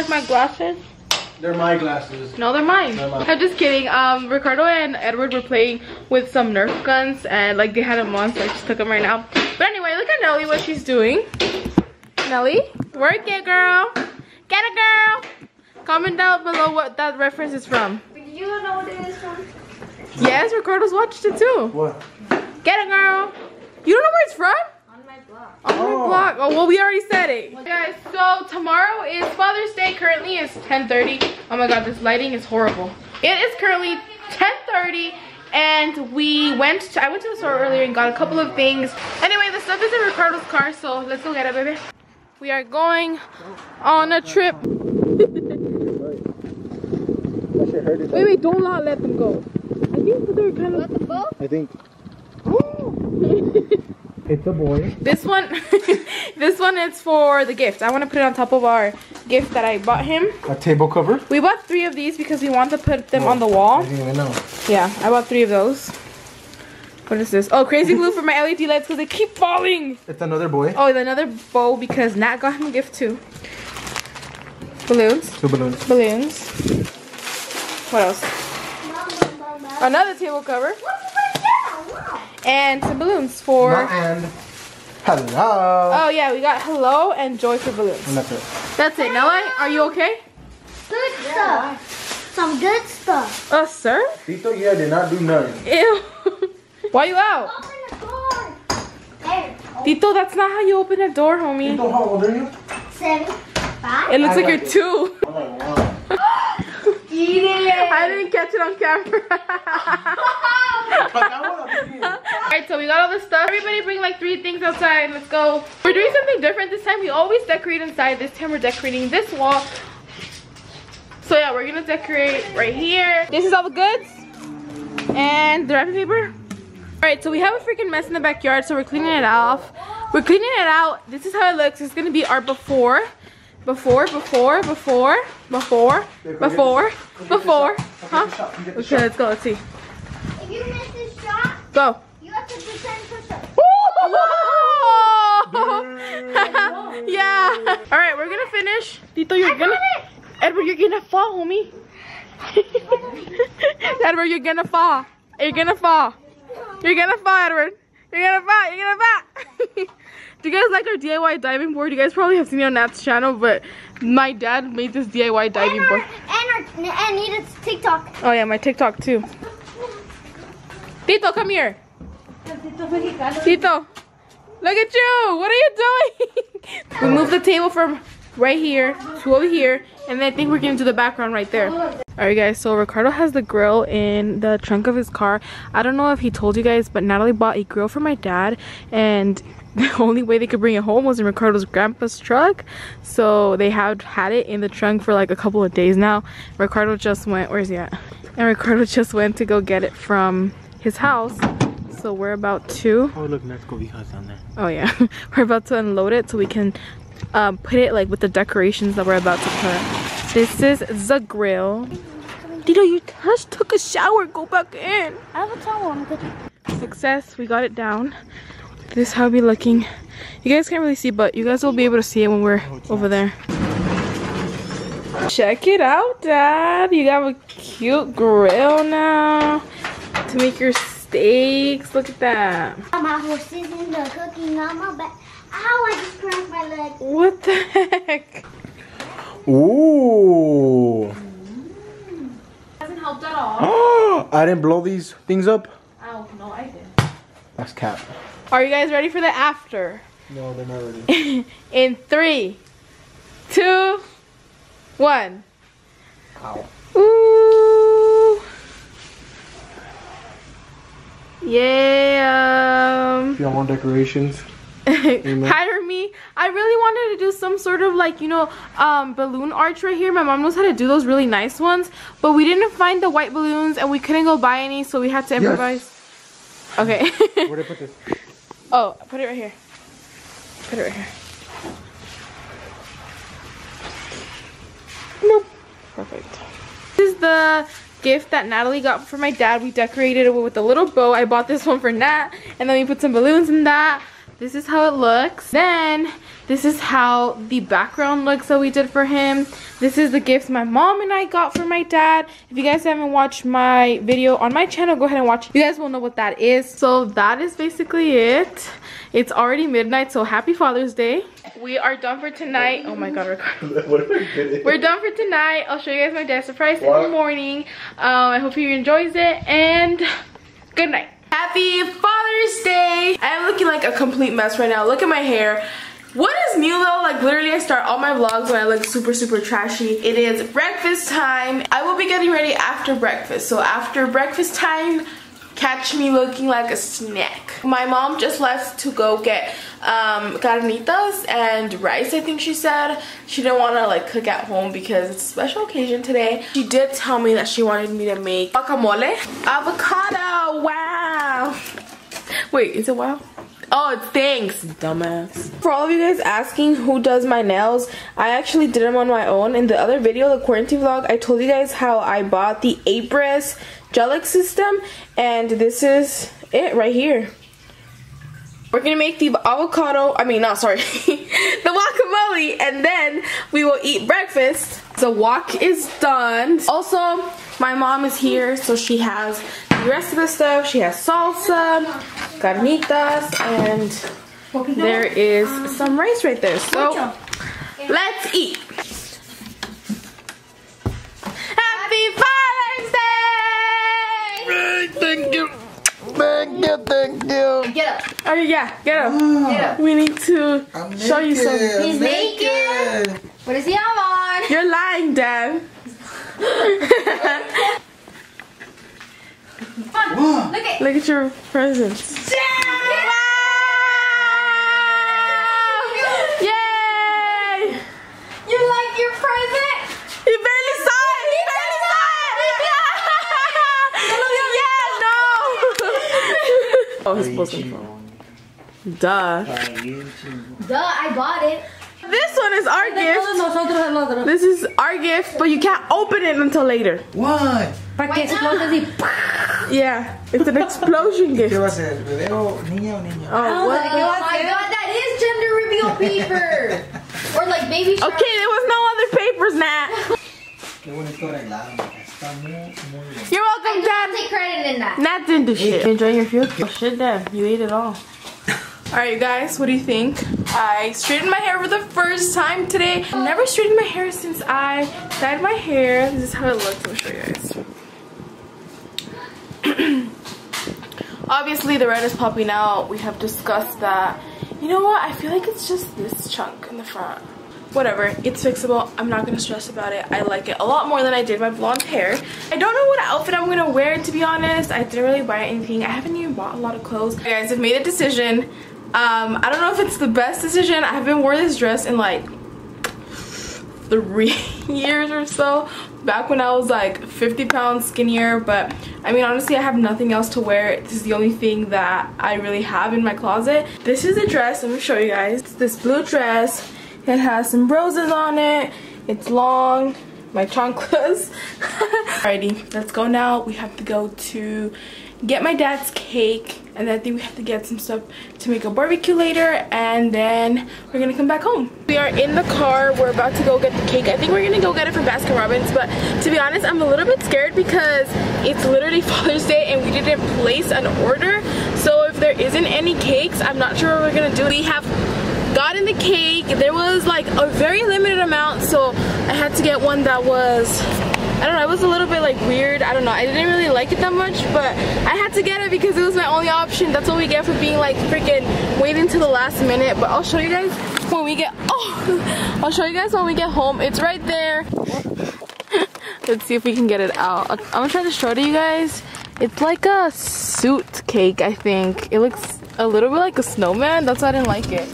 like my glasses? They're my glasses. No, they're mine. I'm just kidding. Ricardo and Edward were playing with some Nerf guns and like they had them on, so I just took them right now. But anyway, look at Nelly, what she's doing. Nelly, work it, girl. Get it, girl. Comment down below what that reference is from. But you don't know what it is from? Yes, Ricardo's watched it too. What? Get it, girl. You don't know where it's from? On my blog. Oh, well, we already said it. Guys, so tomorrow is Father's Day. Currently, it's 10:30. Oh my God, this lighting is horrible. It is currently 10:30, and I went to the store earlier and got a couple of things. Anyway, the stuff is in Ricardo's car, so let's go get it, baby. We are going on a trip. Wait, don't not let them go. I think that they're kind of... Let them go? I think. Oh. It's a boy. This one, this one is for the gift. I want to put it on top of our gift that I bought him. A table cover? We bought 3 of these because we want to put them on the wall. I didn't even know. Yeah, I bought 3 of those. What is this? Oh, crazy glue for my LED lights because they keep falling. It's another boy. Oh, it's another bow because Nat got him a gift too. Balloons. 2 balloons. Balloons. What else? Another table cover. And some balloons for... And hello. Oh yeah, we got hello and joy for balloons. And that's it. That's it. Nelly, are you okay? Good stuff. Some good stuff. Oh, sir? Tito, yeah, did not do nothing. Ew. Why you out? Open the door. There. Tito, that's not how you open a door, homie. Tito, how old are you? 7, 5. It looks like you're 2. Oh, wow. I didn't catch it on camera. Alright, so we got all the stuff. Everybody bring like 3 things outside. Let's go. We're doing something different this time. We always decorate inside. This time we're decorating this wall. So yeah, we're gonna decorate right here. This is all the goods. And the wrapping paper. Alright, so we have a freaking mess in the backyard, so we're cleaning it off. We're cleaning it out. This is how it looks. It's gonna be our before. Before. Huh? Okay, let's go. Let's see. If you miss this shot, go. You have to do 10 push-ups. Whoa! Yeah. All right, we're gonna finish. Tito, you're gonna. Edward, you're gonna fall, homie. Edward, you're gonna fall. You're gonna fall. You're gonna fall, Edward. You're gonna fall. You're gonna fall. Do you guys like our DIY diving board? You guys probably have seen it on Nat's channel, but my dad made this DIY diving board. And Edith's TikTok. Oh yeah, my TikTok too. Tito, come here. Tito, look at you. What are you doing? We moved the table from right here to over here, and then I think we're getting to the background right there. Alright guys, so Ricardo has the grill in the trunk of his car. I don't know if he told you guys, but Natalie bought a grill for my dad, and the only way they could bring it home was in Ricardo's grandpa's truck, so they have had it in the trunk for like a couple of days now. Ricardo just went, where is he at? And Ricardo just went to go get it from his house, so we're about to... Oh look, Nat's cobijas down there. Oh yeah, we're about to unload it so we can put it like with the decorations that we're about to put. This is the grill. Tito, you just took a shower, go back in. I have a towel, I'm good. Success, we got it down. This is how it'll be looking. You guys can't really see, but you guys will be able to see it when we're over there. Check it out, Dad. You have a cute grill now to make your steaks. Look at that. My horse is in the cooking on my back. Ow, I just cracked my leg. What the heck? Ooh. Hasn't helped at all. I didn't blow these things up. Ow, no, I did. That's cap. Are you guys ready for the after? No, they're not ready. In 3, 2, 1. Ow. Ooh. Yeah. If y'all want decorations. Hire me. I really wanted to do some sort of like, you know, balloon arch right here. My mom knows how to do those really nice ones. But we didn't find the white balloons and we couldn't go buy any, so we had to improvise. Yes. Okay. Where did I put this? Oh, put it right here. Put it right here. Nope. Perfect. This is the gift that Natalie got for my dad. We decorated it with a little bow. I bought this one for Nat. And then we put some balloons in that. This is how it looks. Then This is how the background looks that we did for him. This is the gifts my mom and I got for my dad. If you guys haven't watched my video on my channel, go ahead and watch it. You guys will know what that is. So that is basically it. It's already midnight, so happy Father's Day. We are done for tonight. Oh my God, Ricardo. What am I kidding? We're done for tonight. I'll show you guys my dad's surprise in the morning. I hope he enjoys it, and good night. Happy Father's Day. I am looking like a complete mess right now. Look at my hair. What is new though? Like literally I start all my vlogs when I look super trashy. It is breakfast time. I will be getting ready after breakfast. So after breakfast time, catch me looking like a snack. My mom just left to go get carnitas and rice, I think she said. She didn't want to like cook at home because it's a special occasion today. She did tell me that she wanted me to make guacamole. Avocado, wow. Wait, is it wow? Oh, thanks, dumbass. For all of you guys asking who does my nails, I actually did them on my own. In the other video, the quarantine vlog, I told you guys how I bought the Apres Gelix system, and this is it right here. We're gonna make the avocado, I mean, not sorry, the guacamole, and then we will eat breakfast. The wok is done. Also, my mom is here, so she has the rest of the stuff. She has salsa, carnitas, and there is some rice right there. So, let's eat. Happy Father's Day! Thank you. Thank you, thank you. Get up. Okay, yeah, get up. Get up. We need to show you something. He's naked. What does he have on? You're lying, Dad. Mom, look at your presents. Yeah! Wow! Yay! You like your present? You barely saw it! You barely saw it! Yeah, no! Oh, he's posting phone. Duh. Duh, I bought it. This one is our gift. This is our gift, but you can't open it until later. What? Yeah, it's an explosion gift. Oh, my God, that is gender reveal paper. Or like baby shower. Okay, there was no other papers, Nat. You're welcome, Dad. I take credit in that. Nat didn't do shit. Enjoying your food? Oh, shit, Dad. You ate it all. Alright, you guys, what do you think? I straightened my hair for the first time today. I've never straightened my hair since I dyed my hair. This is how it looks. I'll show you guys. Obviously, the red is popping out. We have discussed that. You know what? I feel like it's just this chunk in the front. Whatever, it's fixable. I'm not gonna stress about it. I like it a lot more than I did my blonde hair. I don't know what outfit I'm gonna wear, to be honest. I didn't really buy anything. I haven't even bought a lot of clothes. You guys have made a decision. I don't know if it's the best decision. I haven't worn this dress in like 3 years or so, back when I was like 50 pounds skinnier. But I mean, honestly, I have nothing else to wear. This is the only thing that I really have in my closet. This is a dress. Let me show you guys. It's this blue dress. It has some roses on it. It's long. My chanclas. Alrighty, let's go now. We have to go to get my dad's cake, and then I think we have to get some stuff to make a barbecue later, and then we're gonna come back home. We are in the car. We're about to go get the cake. I think we're gonna go get it from Baskin-Robbins, but to be honest, I'm a little bit scared because it's literally Father's Day and we didn't place an order. So if there isn't any cakes, I'm not sure what we're gonna do. We have gotten the cake. There was like a very limited amount, so I had to get one that was, I don't know, it was a little bit like weird. I don't know, I didn't really like it that much, but I had to get it because it was my only option. That's what we get for being like freaking waiting till the last minute. But I'll show you guys when we get, oh, I'll show you guys when we get home. It's right there. Let's see if we can get it out. I'm gonna try to show it to you guys. It's like a suit cake, I think. It looks a little bit like a snowman. That's why I didn't like it.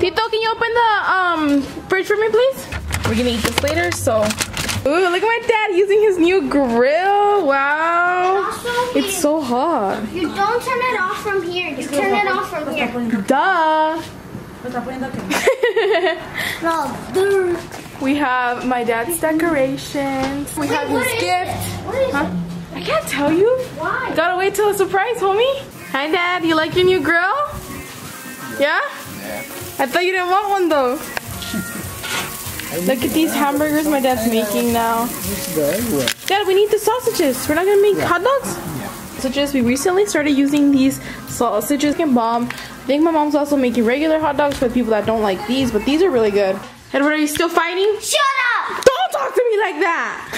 Tito, can you open the fridge for me, please? We're gonna eat this later, so. Ooh, look at my dad using his new grill. Wow. It's so hot. You don't turn it off from here. You turn it off from here. Duh. We have my dad's decorations. We have his gift. What is it? I can't tell you. Why? Gotta wait till a surprise, homie. Hi, Dad. You like your new grill? Yeah? Yeah. I thought you didn't want one though. Look at these hamburgers my dad's making now. Dad, we need the sausages. We're not gonna make hot dogs? Sausages. We recently started using these sausages and bomb. I think my mom's also making regular hot dogs for people that don't like these, but these are really good. Edward, are you still fighting? Shut up! Don't talk to me like that!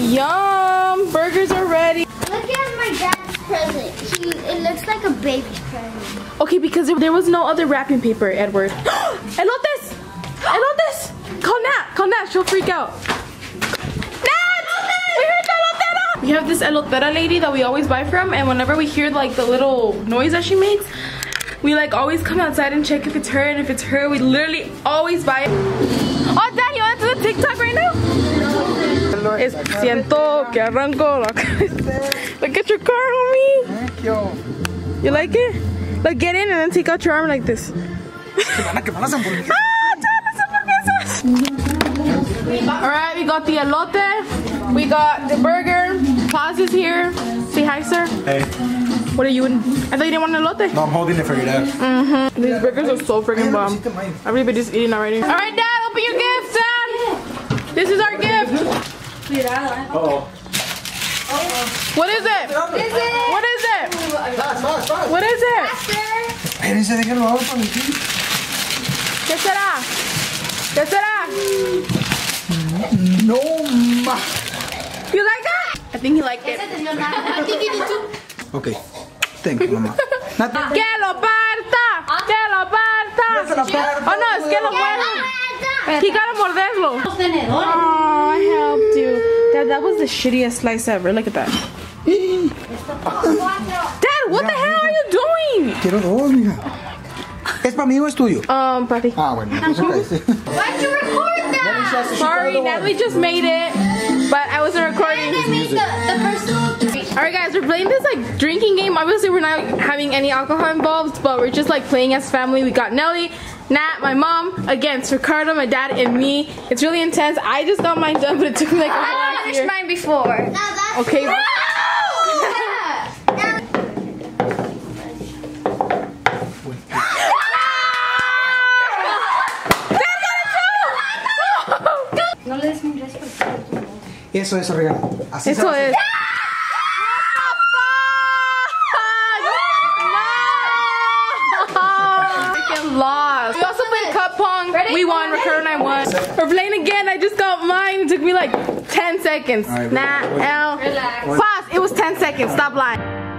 Yum! Burgers are ready. Look at my dad's present. It looks like a baby's present. Okay, because there was no other wrapping paper, Edward. Elotes! Elotes! Call Nat! Call Nat! She'll freak out. Nat! We heard the elotera! We have this elotera lady that we always buy from, and whenever we hear like the little noise that she makes, we like always come outside and check if it's her, and if it's her, we literally always buy it. Oh, Dad, you want to do the TikTok right now? Es siento que arranco la cabeza. Look at your car, homie. Thank you. You like it? Like, get in and then take out your arm like this. Ah, tell us hamburguesas. Alright, we got the elote. We got the burger. Paz is here. Say hi, sir. Hey. What are you in? I thought you didn't want an elote. No, I'm holding it for your dad. Mm-hmm. These burgers are so freaking bomb. Everybody's eating already. Alright, Dad, open your gift, Dad. This is our gift. Uh-oh. What is it? What is it? What is it? ¿Qué será? ¿Qué será? No, ma. You like that? I think he liked it. I think he did too. Okay. Thank you, Mama. Que lo parta. Que lo parta. Oh no, es que lo parta. He gotta morderlo. Oh, I helped you. Dad, that was the shittiest slice ever. Look at that. Dad, what the hell are you doing? Quiero dos, mija. ¿Es para mí o es tuyo? Papi. Ah, bueno. Why'd you record that? Sorry, Natalie just made it, but I wasn't recording. Alright guys, we're playing this like drinking game. Obviously we're not having any alcohol involved, but we're just like playing as family. We got Nelly, Nat, my mom, against Ricardo, my dad, and me. It's really intense. I just got mine done, but it took me like a while. I finished mine before. No, that's okay. No! No le des mi dress por favor. Eso es regalo. Así eso es. We won, Ricardo and I won. We're playing again. I just got mine. It took me like 10 seconds. Nah, L. Pause. It was 10 seconds. Stop lying.